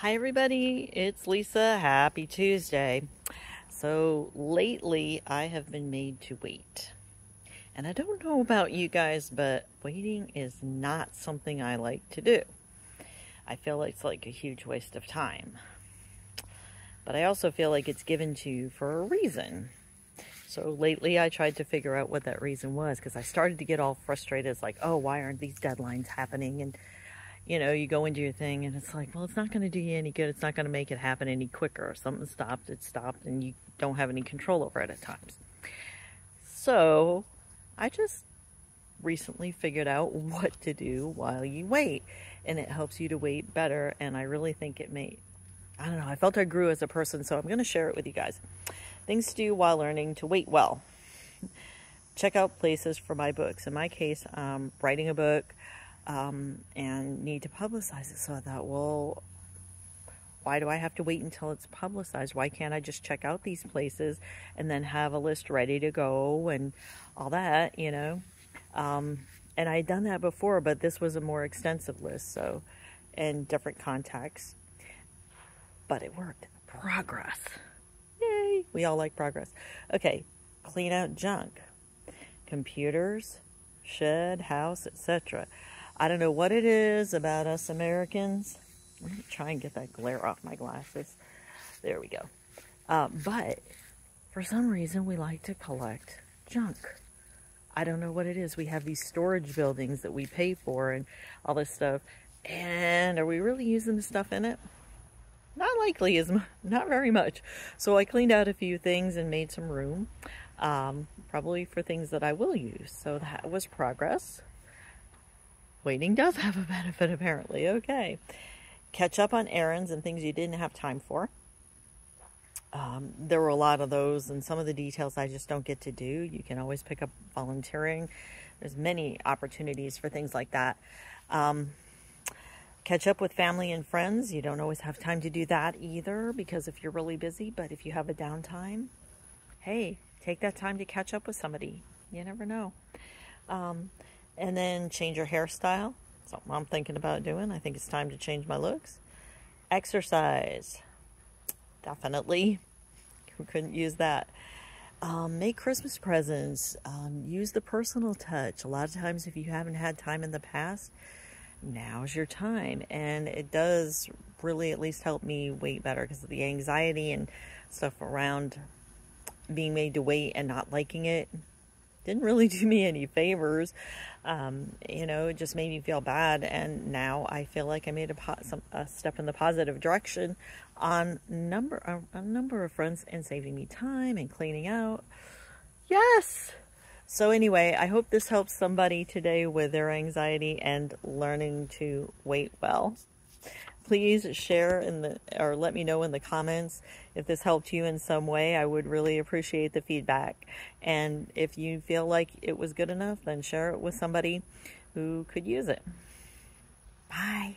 Hi everybody, it's Lisa. Happy Tuesday. So lately I have been made to wait. And I don't know about you guys, but waiting is not something I like to do. I feel like it's like a huge waste of time. But I also feel like it's given to you for a reason. So lately I tried to figure out what that reason was because I started to get all frustrated. It's like, oh, why aren't these deadlines happening? And you know, you go into your thing and it's like, well, it's not going to do you any good. It's not going to make it happen any quicker. Something stopped, it stopped, and you don't have any control over it at times. So I just recently figured out what to do while you wait, and it helps you to wait better. And I really think it may, I don't know, I felt I grew as a person, so I'm going to share it with you guys. Things to do while learning to wait well. Check out places for my books. In my case, I'm writing a book. And need to publicize it. So I thought, well, why do I have to wait until it's publicized? Why can't I just check out these places and then have a list ready to go and all that, you know? And I had done that before, but this was a more extensive list, so, and different contacts. But it worked. Progress. Yay! We all like progress. Okay, clean out junk. Computers, shed, house, etc. I don't know what it is about us Americans. Let me try and get that glare off my glasses. There we go. But for some reason, we like to collect junk. I don't know what it is. We have these storage buildings that we pay for and all this stuff. And are we really using the stuff in it? Not likely, not very much. So I cleaned out a few things and made some room, probably for things that I will use. So that was progress. Waiting does have a benefit, apparently. Okay. Catch up on errands and things you didn't have time for. There were a lot of those, and some of the details I just don't get to do. You can always pick up volunteering. There's many opportunities for things like that. Catch up with family and friends. You don't always have time to do that either, because if you're really busy, but if you have a downtime, hey, take that time to catch up with somebody. You never know. And then change your hairstyle. Something I'm thinking about doing. I think it's time to change my looks. Exercise. Definitely. We couldn't use that. Make Christmas presents. Use the personal touch. A lot of times if you haven't had time in the past, now's your time. And it does really at least help me wait better because of the anxiety and stuff around being made to wait and not liking it. Didn't really do me any favors. You know, it just made me feel bad. And now I feel like I made a step in the positive direction on a number of fronts and saving me time and cleaning out. Yes. So anyway, I hope this helps somebody today with their anxiety and learning to wait well. Please share or let me know in the comments if this helped you in some way. I would really appreciate the feedback. And if you feel like it was good enough, then share it with somebody who could use it. Bye.